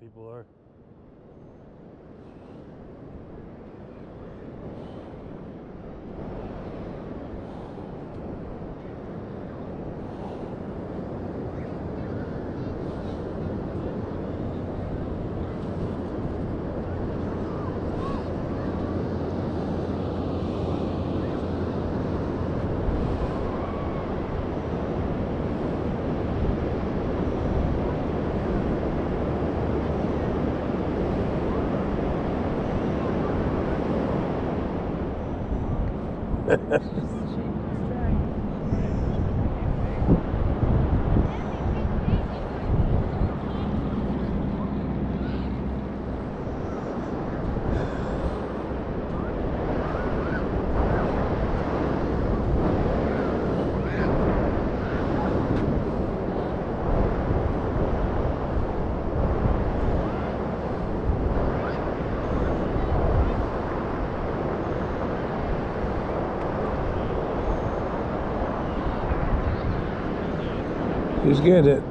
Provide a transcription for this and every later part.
what people are. He's getting it.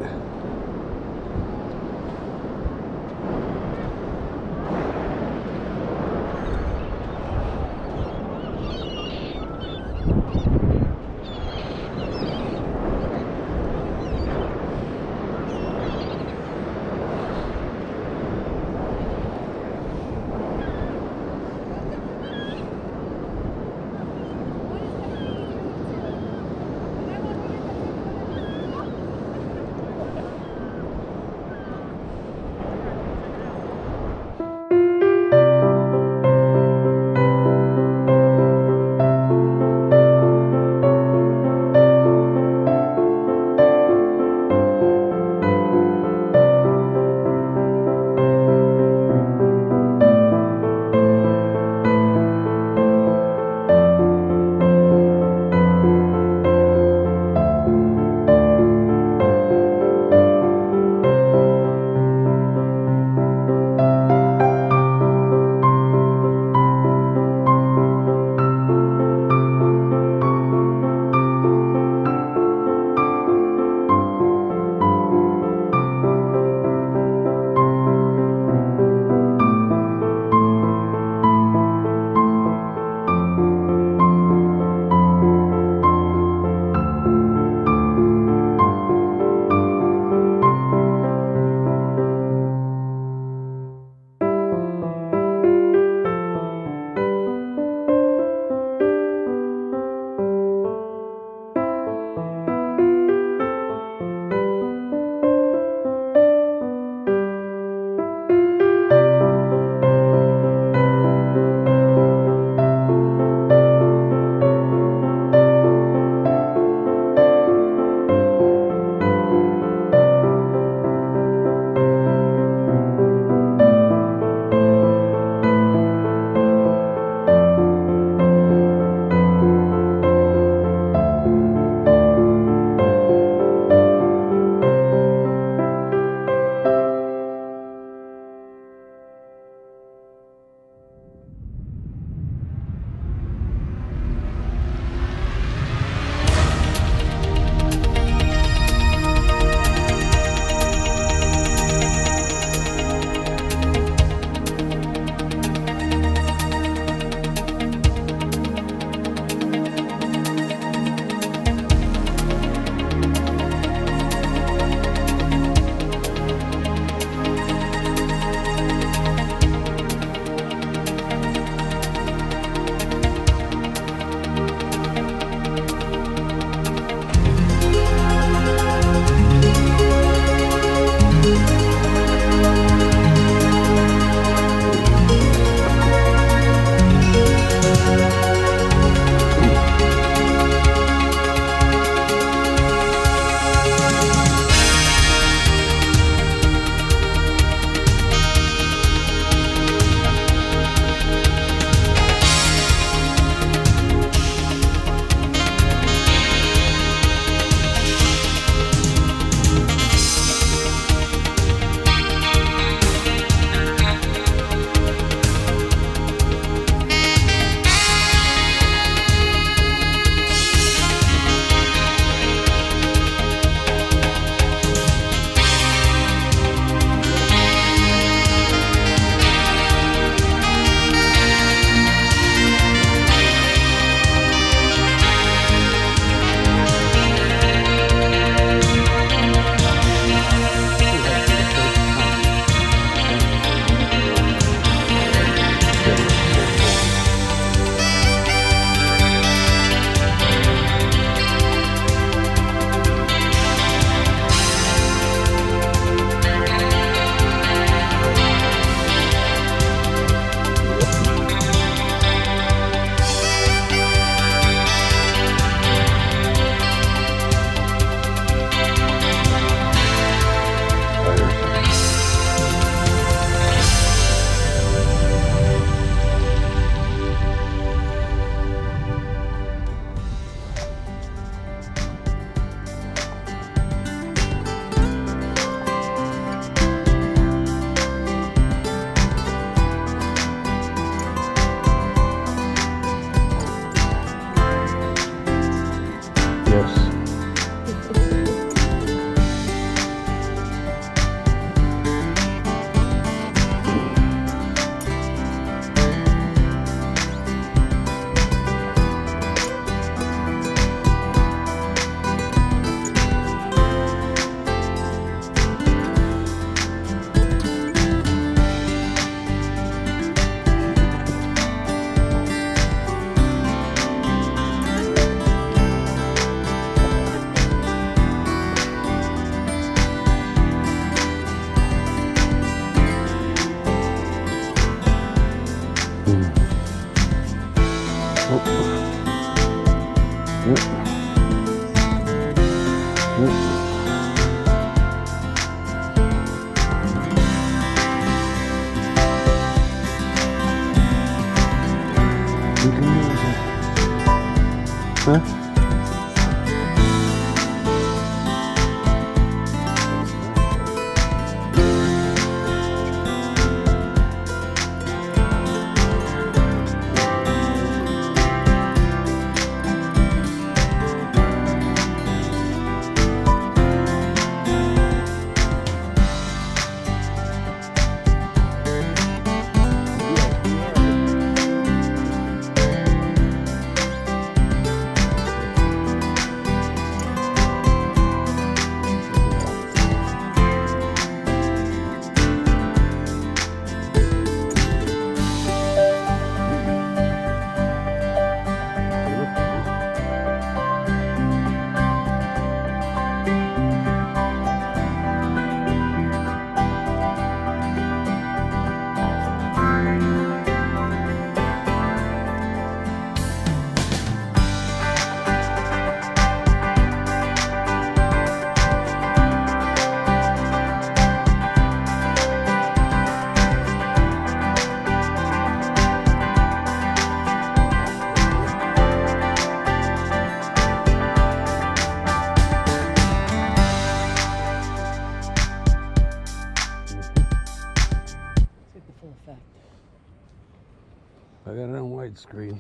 I got it on widescreen.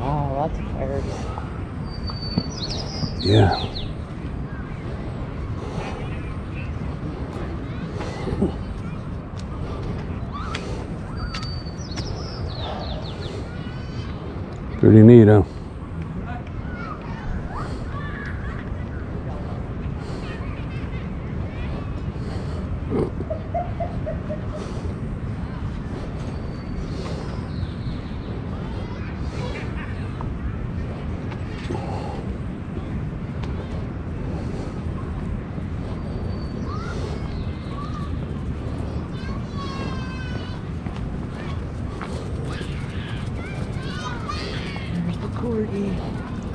Oh, lots of fires. Yeah. Pretty neat, huh?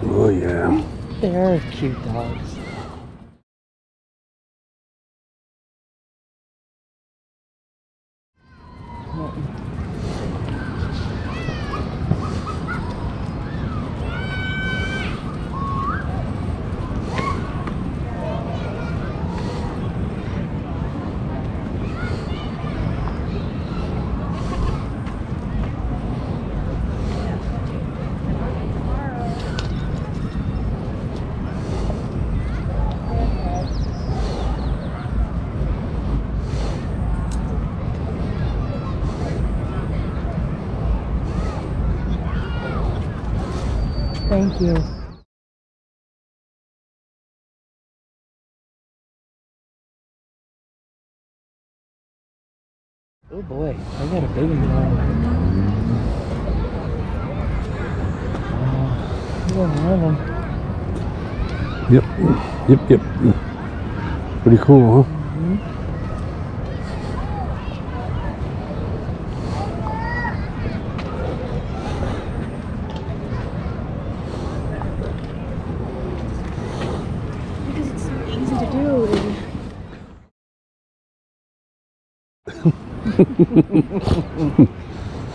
Oh yeah. They're cute dogs. Thank you. Oh boy, I got a big one. Yep, yep, yep. Pretty cool, huh?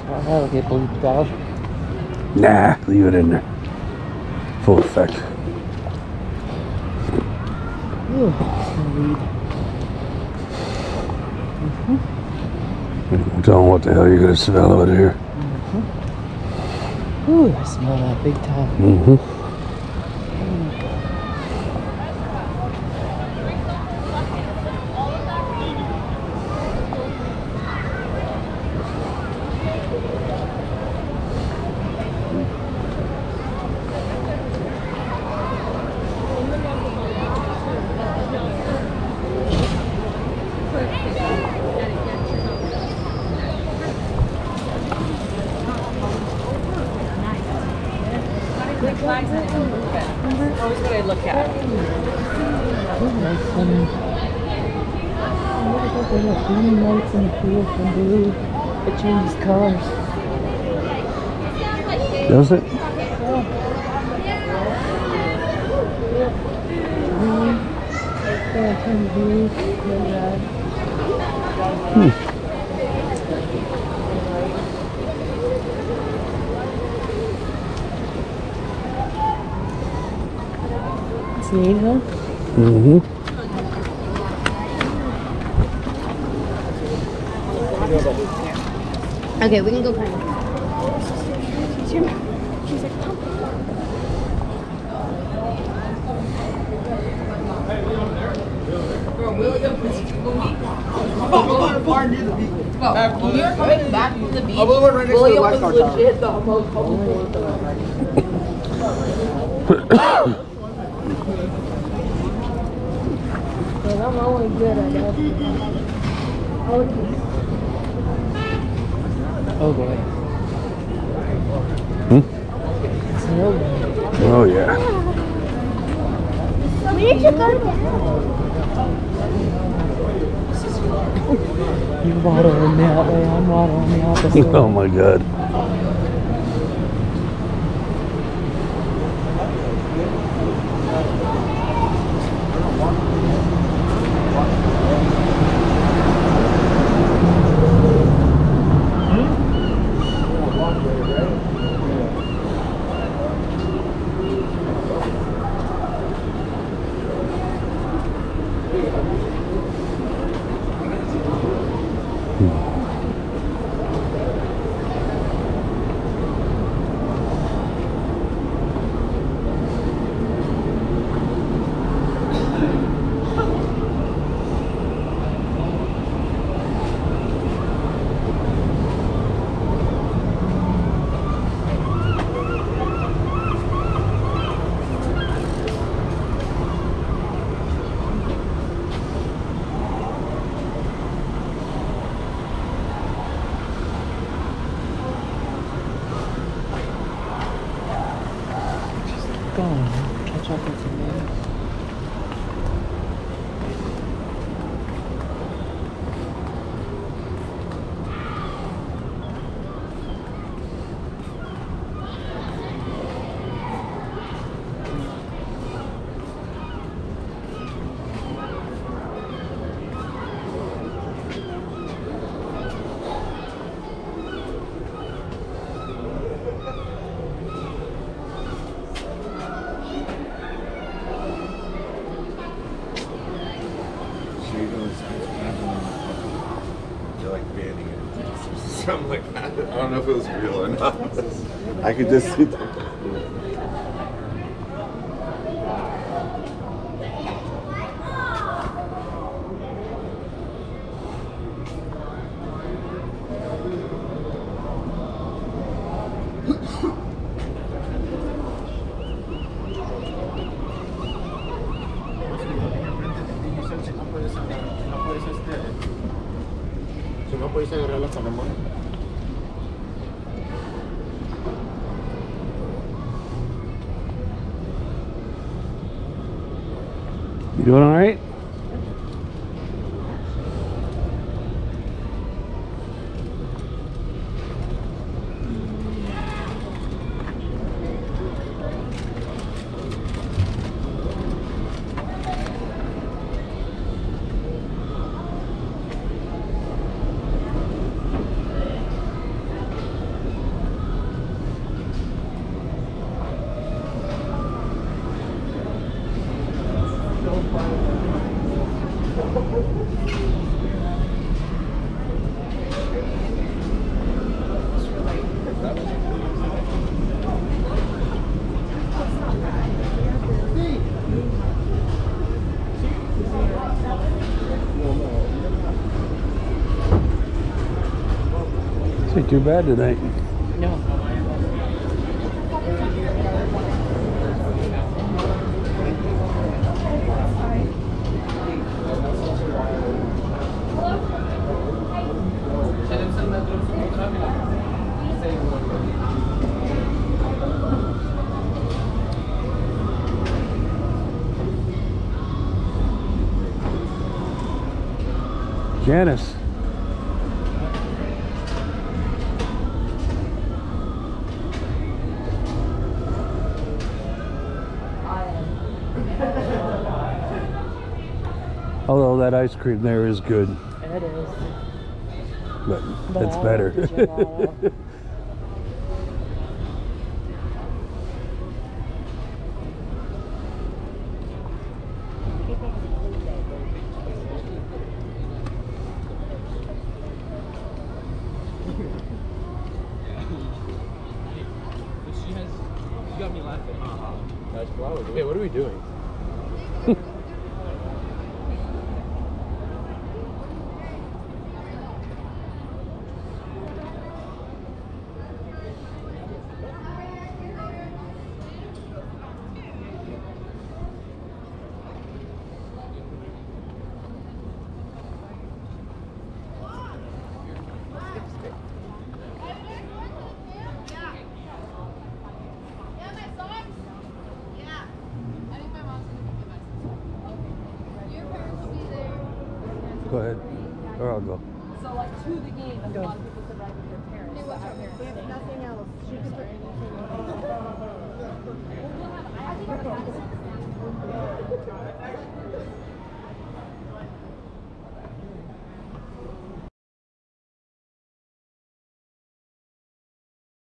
That'll get bleeped out. Nah, leave it in there. Full effect. Ooh, I'm telling what the hell you're gonna smell out of here. Ooh, I smell that big time. Always what I look at. It changes colors. Does it? Yeah. Hmm. Neat, huh? Okay, we can go find her. She's like, come. Hey, we're over there. Bro, we'll go to the bar near the beach. When we were coming back from the beach, William was legit the most helpful. I'm always good at that. Oh boy. Hmm? Oh yeah. We need to go down. You waddle in that way, I'm waddling the opposite. Oh my god. so I'm like, I don't know if it was real or not. I could just see that. You doing all right? Too bad tonight. No. Janice. Although that ice cream there is good. It is. But it's better. She got me laughing. Nice flowers. Hey, what are we doing? Go ahead, or I'll go. So, like, to the game, a lot of people could ride with their parents. They have nothing else. She could put anything.